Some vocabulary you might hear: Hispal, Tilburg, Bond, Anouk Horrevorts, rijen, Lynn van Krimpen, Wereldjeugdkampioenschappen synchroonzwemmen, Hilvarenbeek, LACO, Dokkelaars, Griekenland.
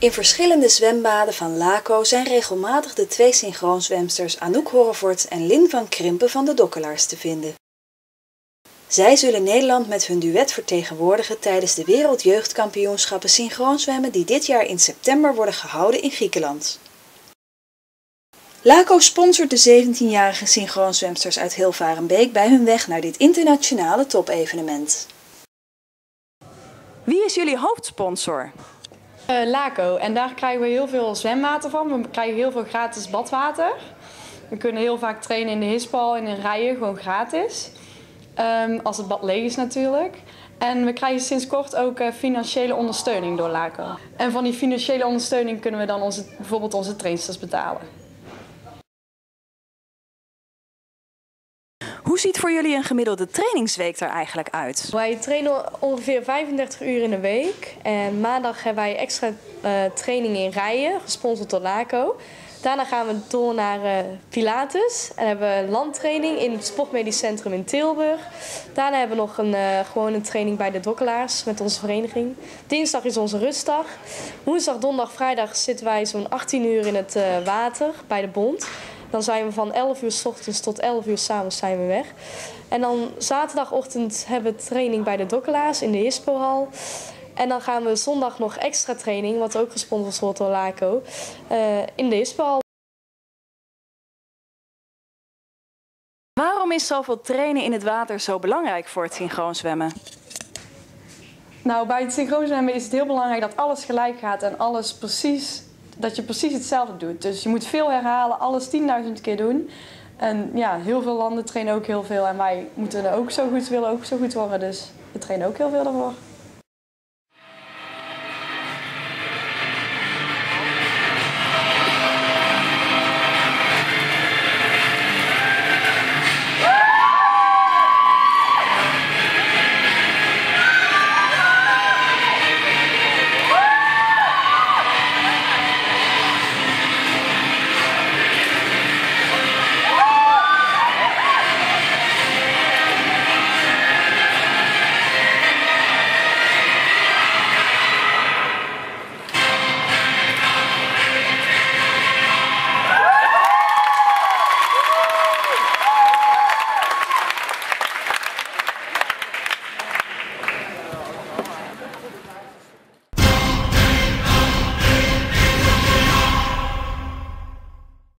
In verschillende zwembaden van LACO zijn regelmatig de twee synchroonzwemsters Anouk Horrevorts en Lynn van Krimpen van de Dokkelaars te vinden. Zij zullen Nederland met hun duet vertegenwoordigen tijdens de Wereldjeugdkampioenschappen synchroonzwemmen die dit jaar in september worden gehouden in Griekenland. LACO sponsort de 17-jarige synchroonzwemsters uit Hilvarenbeek bij hun weg naar dit internationale topevenement. Wie is jullie hoofdsponsor? LACO, en daar krijgen we heel veel zwemwater van. We krijgen heel veel gratis badwater. We kunnen heel vaak trainen in de Hispal en in rijen, gewoon gratis. Als het bad leeg is natuurlijk. En we krijgen sinds kort ook financiële ondersteuning door LACO. En van die financiële ondersteuning kunnen we dan bijvoorbeeld onze trainsters betalen. Hoe ziet voor jullie een gemiddelde trainingsweek er eigenlijk uit? Wij trainen ongeveer 35 uur in de week. En maandag hebben wij extra training in rijen, gesponsord door LACO. Daarna gaan we door naar Pilates en hebben we landtraining in het Sportmedisch Centrum in Tilburg. Daarna hebben we nog gewoon een training bij de Dokkelaars met onze vereniging. Dinsdag is onze rustdag. Woensdag, donderdag, vrijdag zitten wij zo'n 18 uur in het water bij de Bond. Dan zijn we van 11 uur 's ochtends tot 11 uur 's avonds zijn we weg. En dan zaterdagochtend hebben we training bij de Dokkelaars in de Hispohal. En dan gaan we zondag nog extra training, wat ook gesponsord wordt door LACO, in de Hispal. Waarom is zoveel trainen in het water zo belangrijk voor het synchroonzwemmen? Nou, bij het synchroonzwemmen is het heel belangrijk dat alles gelijk gaat en alles precies, dat je precies hetzelfde doet. Dus je moet veel herhalen, alles 10.000 keer doen. En ja, heel veel landen trainen ook heel veel en wij willen ook zo goed worden, dus we trainen ook heel veel daarvoor.